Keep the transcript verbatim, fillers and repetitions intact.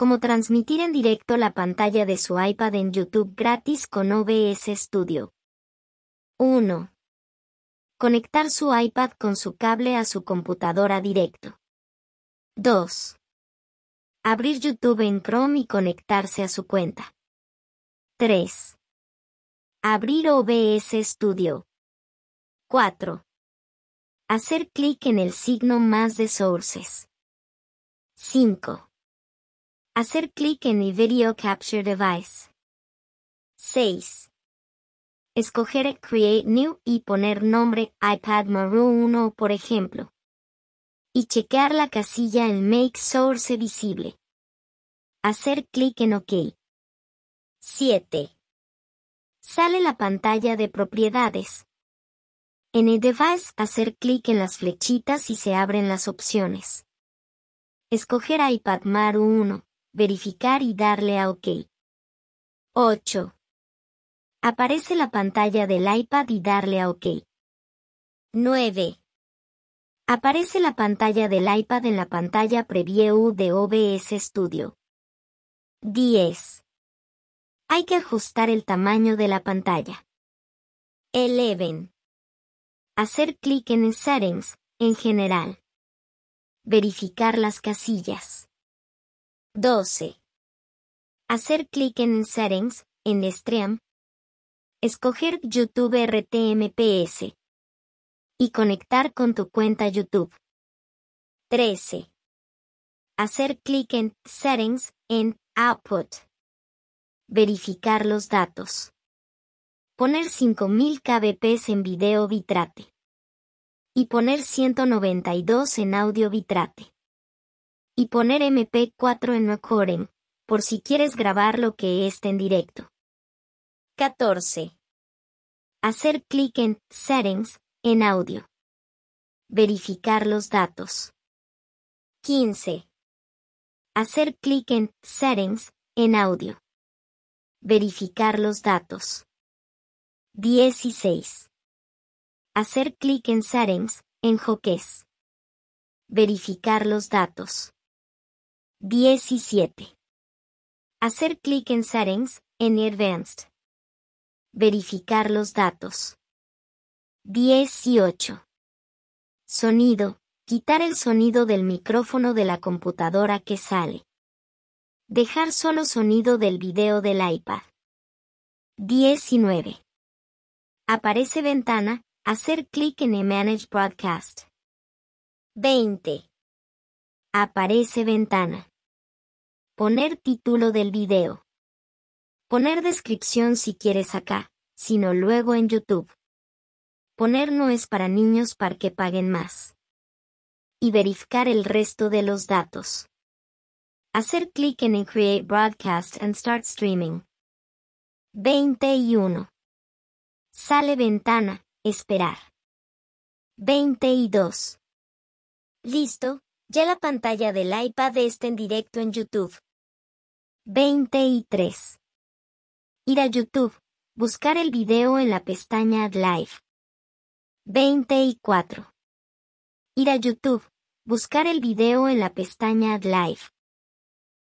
como transmitir en directo la pantalla de su iPad en YouTube gratis con O B S Studio. uno. Conectar su iPad con su cable a su computadora directo. dos. Abrir YouTube en Chrome y conectarse a su cuenta. tres. Abrir O B S Studio. cuatro. Hacer clic en el signo más de Sources. cinco. Hacer clic en Video Capture Device. seis. Escoger Create New y poner nombre iPad Maroon uno, por ejemplo. Y chequear la casilla en Make Source visible. Hacer clic en OK. siete. Sale la pantalla de propiedades. En el device, hacer clic en las flechitas y se abren las opciones. Escoger iPad Maroon uno, verificar y darle a OK. ocho. Aparece la pantalla del iPad y darle a OK. nueve. Aparece la pantalla del iPad en la pantalla Preview de O B S Studio. diez. Hay que ajustar el tamaño de la pantalla. once. Hacer clic en Settings, en General. Verificar las casillas. doce. Hacer clic en Settings, en Stream. Escoger YouTube R T M P S y conectar con tu cuenta YouTube. trece. Hacer clic en Settings, en Output. Verificar los datos. Poner cinco mil kilobits en video bitrate. Y poner ciento noventa y dos en audio bitrate. Y poner M P cuatro en recording, por si quieres grabar lo que esté en directo. catorce. Hacer clic en Settings, en audio. Verificar los datos. quince. Hacer clic en Settings, en audio. Verificar los datos. dieciséis. Hacer clic en Settings, en Jokes. Verificar los datos. diecisiete. Hacer clic en Settings, en Advanced. Verificar los datos. dieciocho. Sonido. Quitar el sonido del micrófono de la computadora que sale. Dejar solo sonido del video del iPad. diecinueve. Aparece ventana. Hacer clic en Manage Broadcast. veinte. Aparece ventana. Poner título del video. Poner descripción si quieres acá, sino luego en YouTube. Poner no es para niños para que paguen más. Y verificar el resto de los datos. Hacer clic en Create Broadcast and Start Streaming. veintiuno. Sale ventana, esperar. veintidós. Listo, ya la pantalla del iPad está en directo en YouTube. veintitrés. Ir a YouTube, buscar el video en la pestaña Live. veinticuatro. Ir a YouTube, buscar el video en la pestaña Live.